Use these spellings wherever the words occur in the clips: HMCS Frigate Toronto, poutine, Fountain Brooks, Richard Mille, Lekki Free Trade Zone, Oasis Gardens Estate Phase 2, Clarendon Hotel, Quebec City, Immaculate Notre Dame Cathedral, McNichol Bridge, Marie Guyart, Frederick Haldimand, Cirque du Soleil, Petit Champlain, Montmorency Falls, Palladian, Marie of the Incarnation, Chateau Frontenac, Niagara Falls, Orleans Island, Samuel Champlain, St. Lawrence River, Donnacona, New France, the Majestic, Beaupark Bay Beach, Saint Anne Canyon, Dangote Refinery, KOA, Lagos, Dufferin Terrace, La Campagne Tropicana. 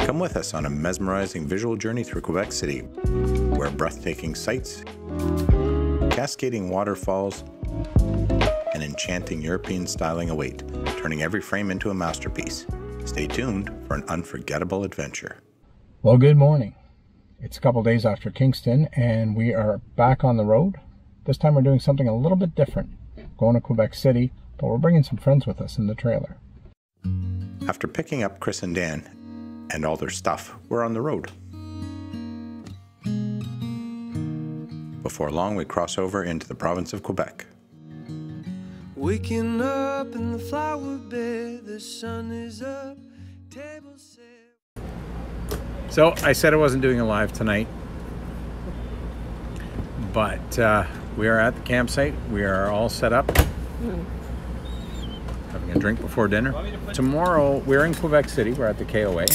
Come with us on a mesmerizing visual journey through Quebec City, where breathtaking sights, cascading waterfalls, and enchanting European styling await, turning every frame into a masterpiece. Stay tuned for an unforgettable adventure. Well, good morning. It's a couple days after Kingston, and we are back on the road. This time we're doing something a little bit different. Going to Quebec City, but we're bringing some friends with us in the trailer. After picking up Chris and Dan, and all their stuff, we're on the road. Before long, we cross over into the province of Quebec. Waking up in the flower bed, the sun is up, table set. So I said I wasn't doing a live tonight, but we are at the campsite. We are all set up. Having a drink before dinner. Tomorrow, we're in Quebec City. We're at the KOA.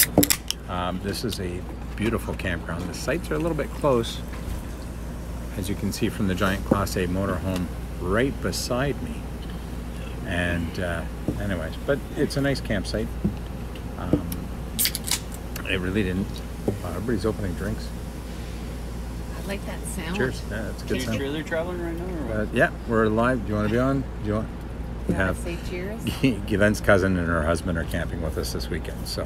This is a beautiful campground. The sites are a little bit close, as you can see from the giant Class A motorhome right beside me. And anyways, but it's a nice campsite. It really didn't. Wow, everybody's opening drinks. I like that sound. Cheers. Yeah, that's a good sound. Cheers, they're traveling right now. Or what? Yeah, we're live. Do you want to be on? Do you want? We have Given's cousin and her husband are camping with us this weekend. So,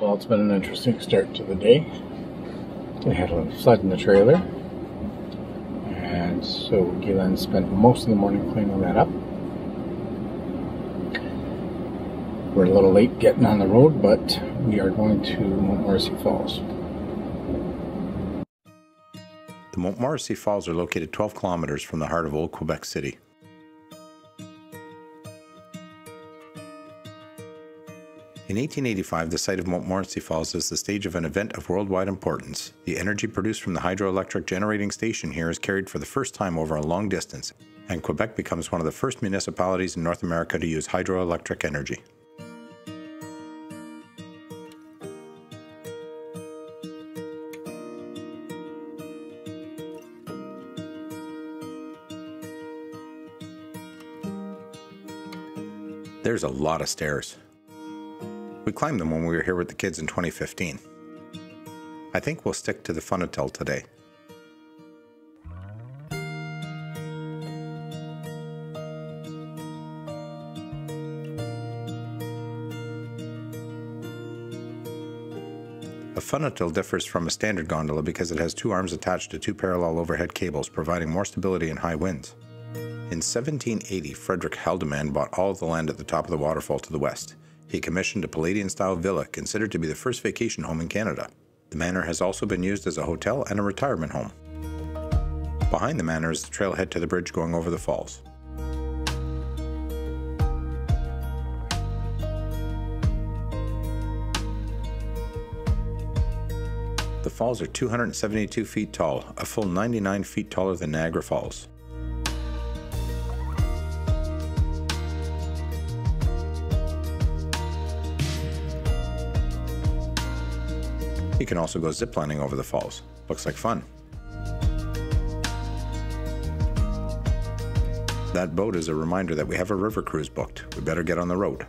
well, it's been an interesting start to the day. We had a little flood in the trailer, and so Given spent most of the morning cleaning that up. We're a little late getting on the road, but we are going to Montmorency Falls. The Montmorency Falls are located 12 kilometers from the heart of old Quebec City. In 1885, the site of Montmorency Falls is the stage of an event of worldwide importance. The energy produced from the hydroelectric generating station here is carried for the first time over a long distance, and Quebec becomes one of the first municipalities in North America to use hydroelectric energy. There's a lot of stairs. We climbed them when we were here with the kids in 2015. I think we'll stick to the fun hotel today. A fun hotel differs from a standard gondola because it has two arms attached to two parallel overhead cables, providing more stability in high winds. In 1780, Frederick Haldimand bought all of the land at the top of the waterfall to the west. He commissioned a Palladian-style villa considered to be the first vacation home in Canada. The manor has also been used as a hotel and a retirement home. Behind the manor is the trailhead to the bridge going over the falls. The falls are 272 feet tall, a full 99 feet taller than Niagara Falls. You can also go ziplining over the falls. Looks like fun. That boat is a reminder that we have a river cruise booked. We better get on the road.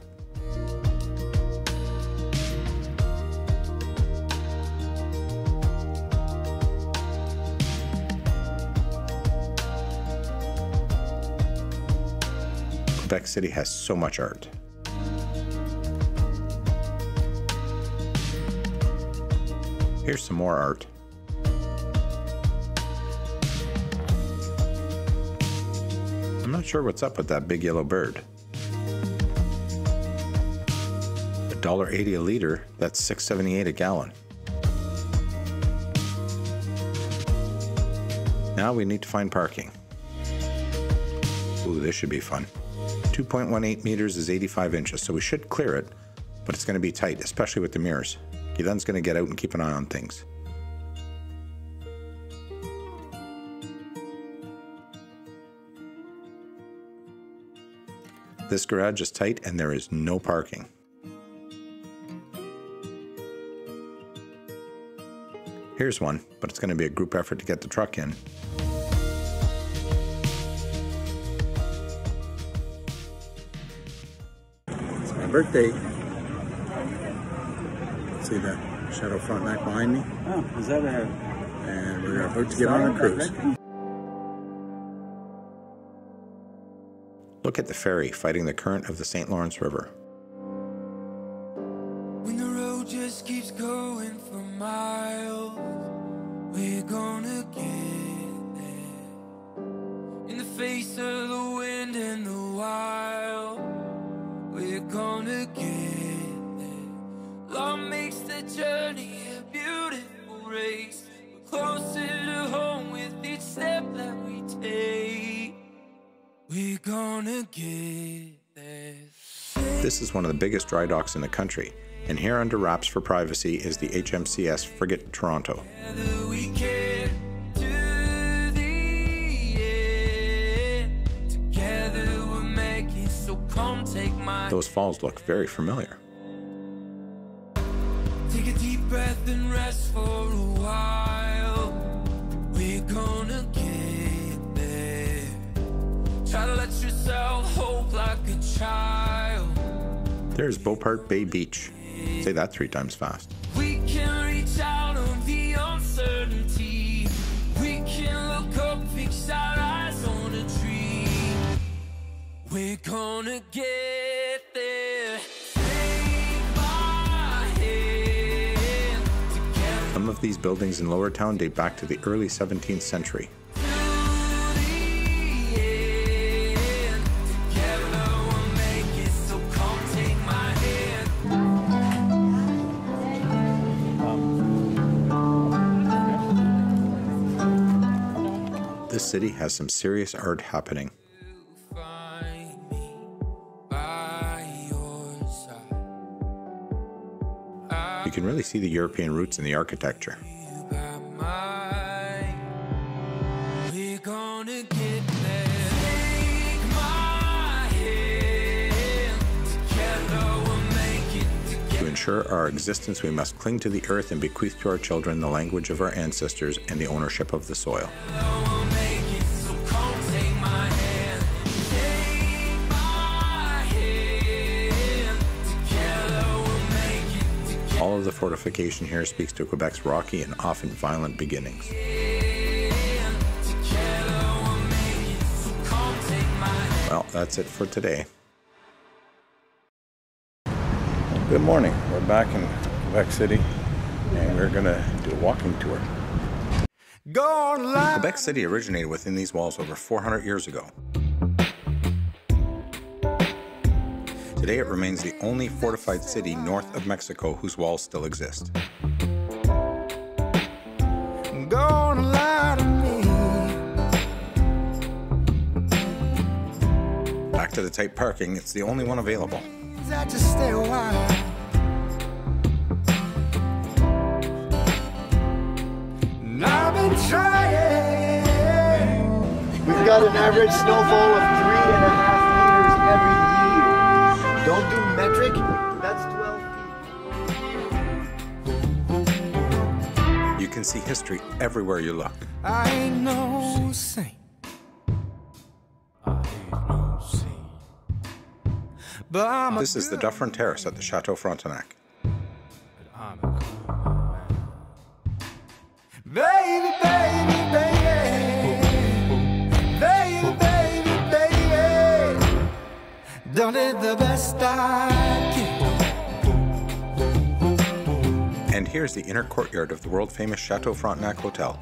Quebec City has so much art. Here's some more art. I'm not sure what's up with that big yellow bird. $1.80 a liter, that's $6.78 a gallon. Now we need to find parking. Ooh, this should be fun. 2.18 meters is 85 inches, so we should clear it, but it's gonna be tight, especially with the mirrors. Given's going to get out and keep an eye on things. This garage is tight and there is no parking. Here's one, but it's going to be a group effort to get the truck in. birthday. See the Chateau Frontenac behind me? Oh, is that a... And we're about to get on a cruise. Look at the ferry fighting the current of the St. Lawrence River. When the road just keeps going for miles, we're gonna get there. In the face of the wind and the wild, we're gonna get there. Love makes the journey a beautiful race. We're closer to home with each step that we take. We're gonna get there. This is one of the biggest dry docks in the country, and here under wraps for privacy is the HMCS Frigate Toronto. Those falls look very familiar. Take a deep breath and rest for a while. We're gonna get there. Try to let yourself hope like a child. There's Beaupark Bay Beach. Say that 3 times fast. We can reach out on the uncertainty. We can look up, fix our eyes on a tree. We're gonna get there. Some of these buildings in Lower Town date back to the early 17th century. This city has some serious art happening. You can really see the European roots in the architecture. To ensure our existence, we must cling to the earth and bequeath to our children the language of our ancestors and the ownership of the soil. All of the fortification here speaks to Quebec's rocky and often violent beginnings. Well, that's it for today. Good morning. We're back in Quebec City and we're going to do a walking tour. Quebec City originated within these walls over 400 years ago. Today it remains the only fortified city north of Mexico whose walls still exist. Back to the tight parking, it's the only one available. We've got an average snowfall of 3.5 meters every year. Don't do metric, that's 12 feet. You can see history everywhere you look. I ain't no saint. I ain't no saint. But I'm this is the Dufferin Terrace at the Chateau Frontenac. But I'm a good man. Baby, baby, baby. Baby, baby. Done it the best I can. And here's the inner courtyard of the world-famous Chateau Frontenac Hotel.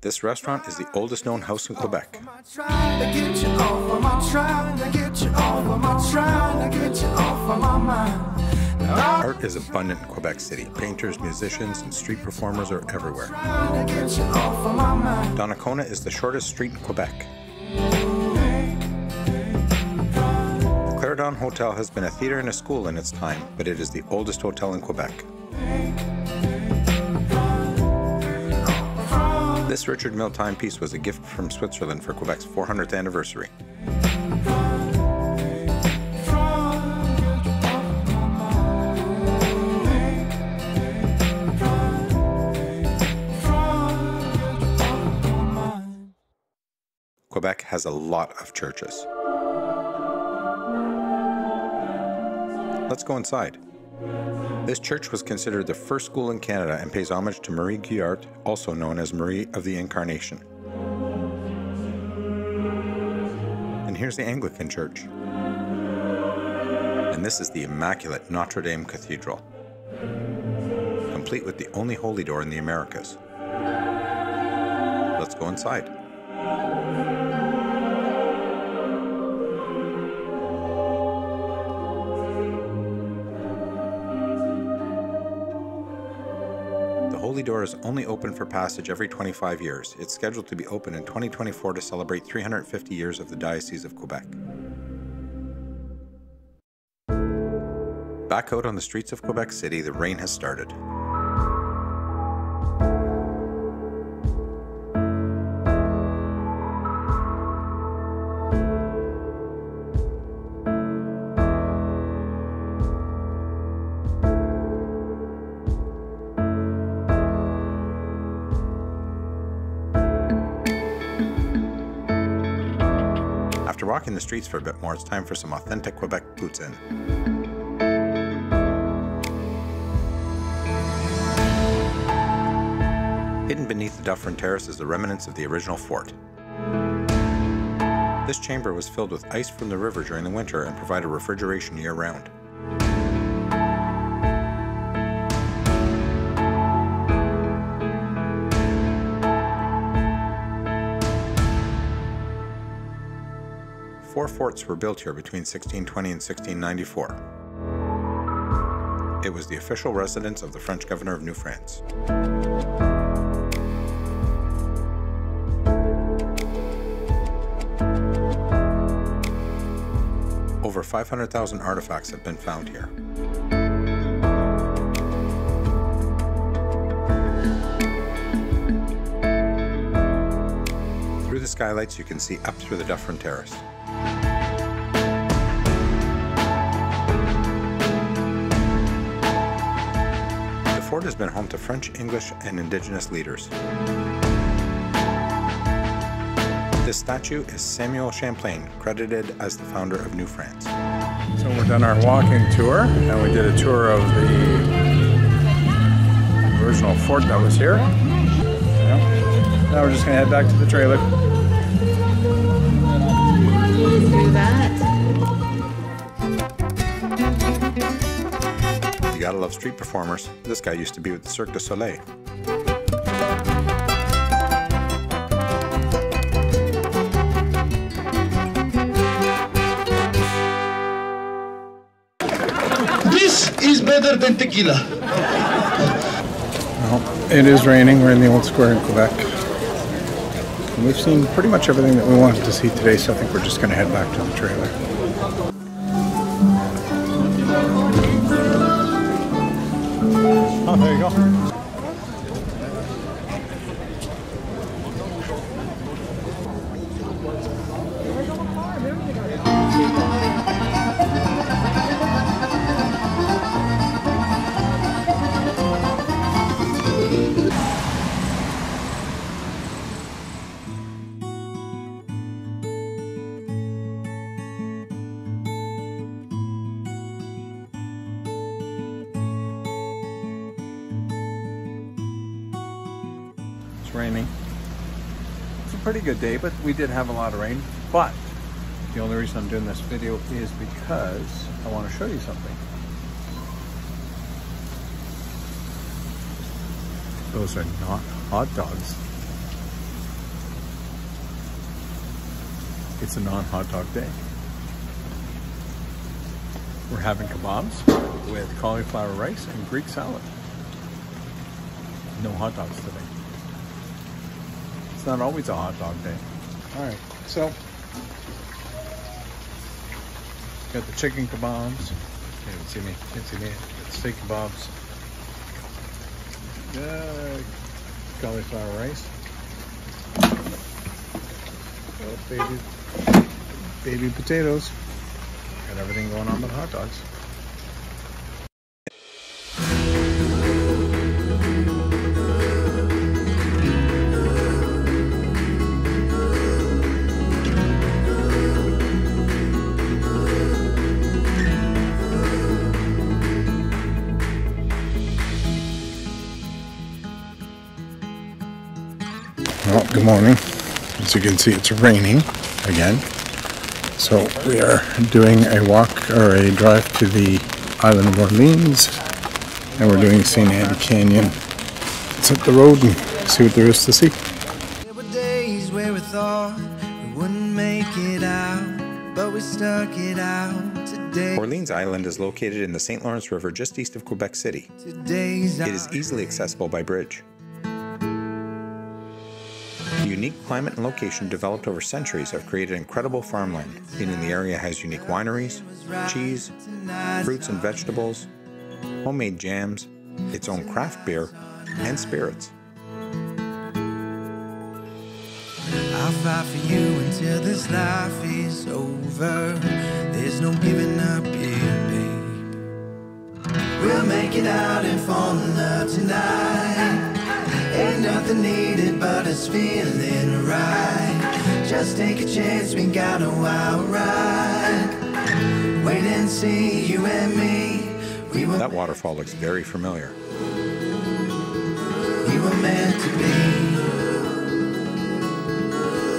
This restaurant is the oldest known house in Quebec. Art is abundant in Quebec City. Painters, musicians, and street performers are everywhere. Donnacona is the shortest street in Quebec. The Clarendon Hotel has been a theater and a school in its time, but it is the oldest hotel in Quebec. This Richard Mille timepiece was a gift from Switzerland for Quebec's 400th anniversary. Quebec has a lot of churches. Let's go inside. This church was considered the first school in Canada and pays homage to Marie Guyart, also known as Marie of the Incarnation. And here's the Anglican Church. And this is the Immaculate Notre Dame Cathedral, complete with the only holy door in the Americas. Let's go inside. The Holy Door is only open for passage every 25 years. It's scheduled to be open in 2024 to celebrate 350 years of the Diocese of Quebec. Back out on the streets of Quebec City, the rain has started. After walking the streets for a bit more, it's time for some authentic Quebec poutine. Hidden beneath the Dufferin Terrace is the remnants of the original fort. This chamber was filled with ice from the river during the winter and provided refrigeration year-round. Four forts were built here between 1620 and 1694. It was the official residence of the French governor of New France. Over 500,000 artifacts have been found here. Through the skylights, you can see up through the Dufferin Terrace. The fort has been home to French, English, and Indigenous leaders. This statue is Samuel Champlain, credited as the founder of New France. So we're done our walking tour, and we did a tour of the original fort that was here. Yeah. Now we're just going to head back to the trailer. Do that. You gotta love street performers. This guy used to be with the Cirque du Soleil. This is better than tequila. Well, it is raining. We're in the old square in Quebec. And we've seen pretty much everything that we wanted to see today, so I think we're just gonna head back to the trailer. Oh, there you go. Raining. It's a pretty good day, but we did have a lot of rain. But the only reason I'm doing this video is because I want to show you something. Those are not hot dogs. It's a non-hot dog day. We're having kebabs with cauliflower rice and Greek salad. No hot dogs today. It's not always a hot dog day. All right, so got the chicken kebabs. You can't see me. Can't see me. Got steak kebabs. Cauliflower rice. Oh, baby potatoes. Got everything going on but hot dogs. Good morning. As you can see, it's raining again. So we are doing a walk or a drive to the island of Orleans, and we're doing Saint Anne Canyon. Let's hit the road and see what there is to see. There were days where we thought we wouldn't make it out, but we stuck it out today. Orleans Island is located in the St. Lawrence River just east of Quebec City. It is easily accessible by bridge. The unique climate and location developed over centuries have created incredible farmland. Even the area has unique wineries, cheese, fruits and vegetables, homemade jams, its own craft beer, and spirits. I'll fight for you until this life is over. There's no giving up here, babe. We'll make it out and fall in love tonight. Ain't nothing needed but us feeling right. Just take a chance, we got a wild ride. Wait and see, you and me. We were. That waterfall looks very familiar. We were meant to be.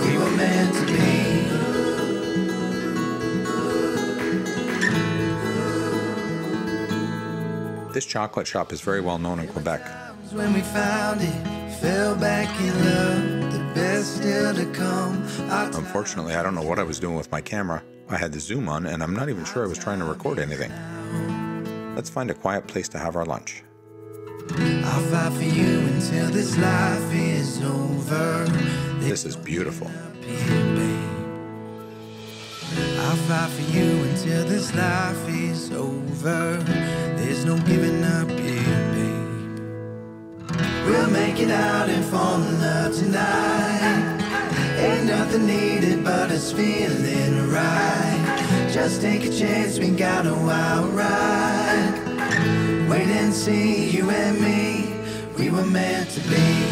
We were meant to be. This chocolate shop is very well known in Quebec. When we found it, fell back in love, the best still to come. Unfortunately, I don't know what I was doing with my camera. I had the zoom on, and I'm not even sure I was trying to record anything. Let's find a quiet place to have our lunch. I'll fight for you until this life is over. This is beautiful. I'll fight for you until this life is over. There's no giving up here, babe. We'll make it out and fall in love tonight. Ain't nothing needed but us feeling right. Just take a chance, we got a wild ride. Wait and see, you and me. We were meant to be.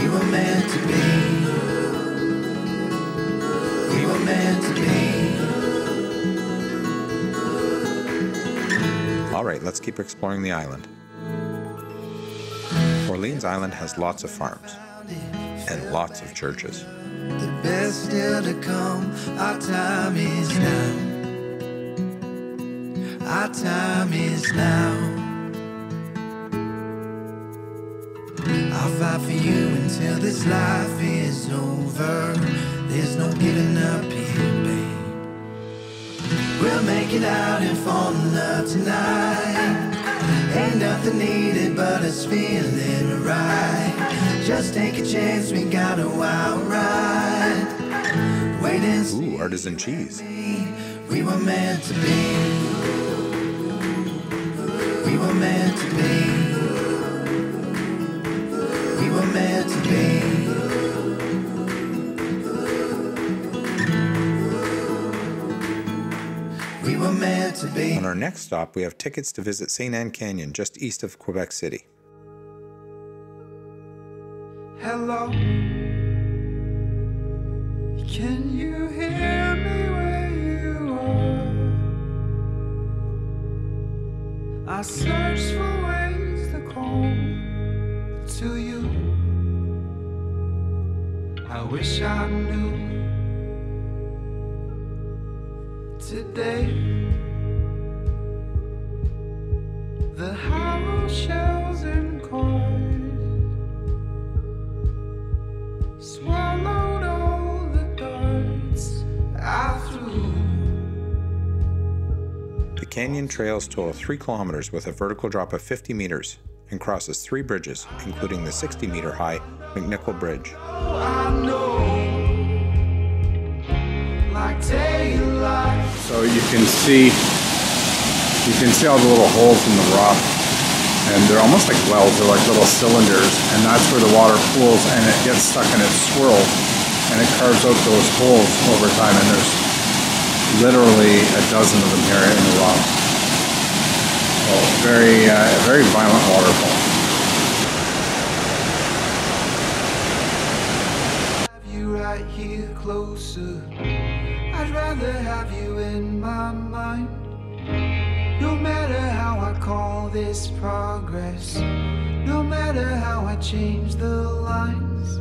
We were meant to be. We were meant to be. All right, let's keep exploring the island. Orleans Island has lots of farms and lots of churches. The best still to come, our time is now. Our time is now. I'll fight for you until this life is over. There's no giving up here, babe. We'll make it out and fall in love tonight. Ain't nothing needed but us feeling right. Just take a chance, we got a wild ride. Wait and see. Ooh, artisan cheese. We were meant to be. We were meant to be. We were meant to be. We were meant to be. On our next stop, we have tickets to visit Saint Anne Canyon, just east of Quebec City. Hello. Can you hear me where you are? I search for ways to call to you. I wish I knew today. The hollow shells and coin swallowed all the darts I threw. The canyon trails total 3 kilometers with a vertical drop of 50 meters and crosses 3 bridges, including the 60-meter-high McNichol Bridge. Oh, I know. Like daylight. So you can see all the little holes in the rock, and they're almost like wells, they're like little cylinders, and that's where the water pools and it gets stuck and it swirls and it carves out those holes over time, and there's literally a dozen of them here in the rock. So very violent waterfall. Have you right here closer. I'd rather have you in my mind. No matter how I call this progress, No matter how I change the lines,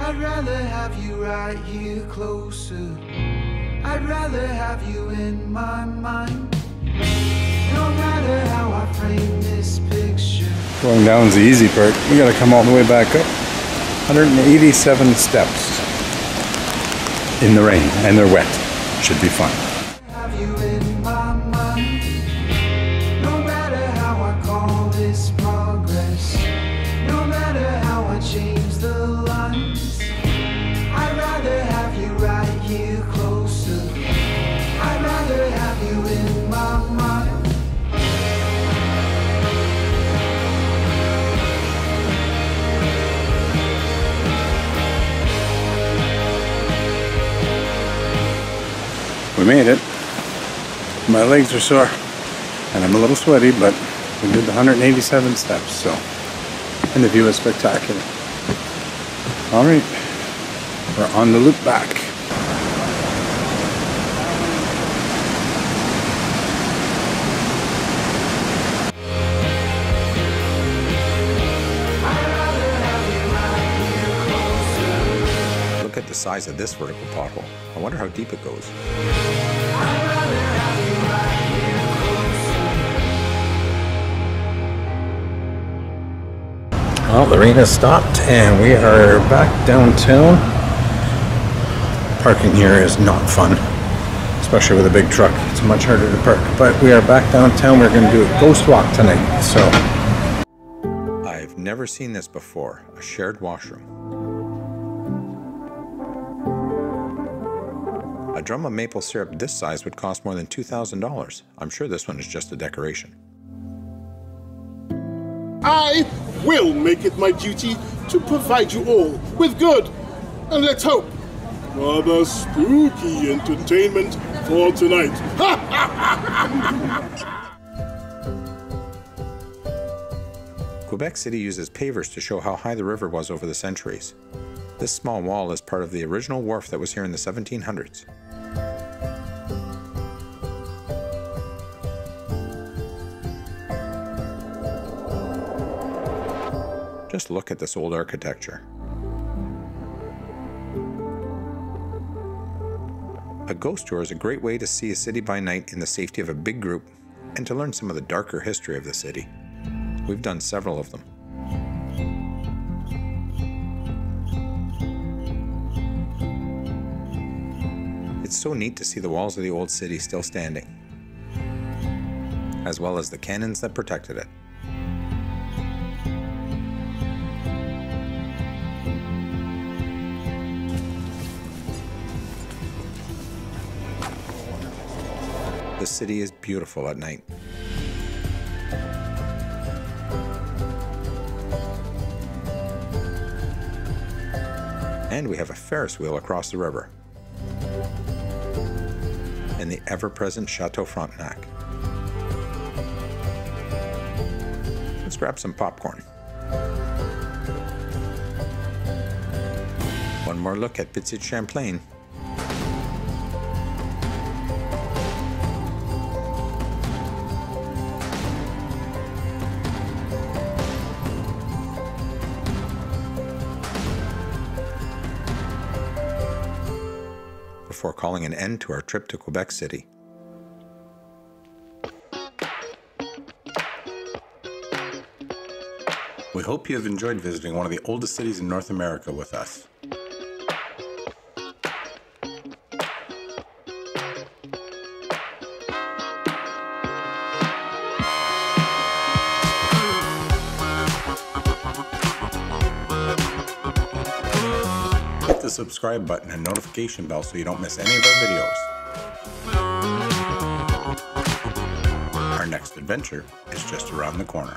I'd rather have you right here closer. I'd rather have you in my mind. No matter how I frame this picture. Going down is the easy part. We gotta come all the way back up. 187 steps in the rain, and they're wet. Should be fun. Have you in my mind? No matter how I call this progress, no matter how I change the lines, I'd rather have you right here closer. I'd rather have you in my mind. We made it. My legs are sore and I'm a little sweaty, but we did the 187 steps, so, and the view is spectacular. All right, we're on the loop back. Look at the size of this vertical pothole. I wonder how deep it goes. Well, the rain has stopped and we are back downtown. Parking here is not fun, especially with a big truck. It's much harder to park, but we are back downtown. We're going to do a ghost walk tonight. So I've never seen this before, a shared washroom. A drum of maple syrup this size would cost more than $2,000. I'm sure this one is just a decoration. I will make it my duty to provide you all with good, and let's hope, rather spooky entertainment for tonight. Quebec City uses pavers to show how high the river was over the centuries. This small wall is part of the original wharf that was here in the 1700s. Just look at this old architecture. A ghost tour is a great way to see a city by night in the safety of a big group and to learn some of the darker history of the city. We've done several of them. It's so neat to see the walls of the old city still standing, as well as the cannons that protected it. The city is beautiful at night. And we have a Ferris wheel across the river. And the ever-present Chateau Frontenac. Let's grab some popcorn. One more look at Petit Champlain. Before calling an end to our trip to Quebec City. We hope you have enjoyed visiting one of the oldest cities in North America with us. The subscribe button and notification bell so you don't miss any of our videos. Our next adventure is just around the corner.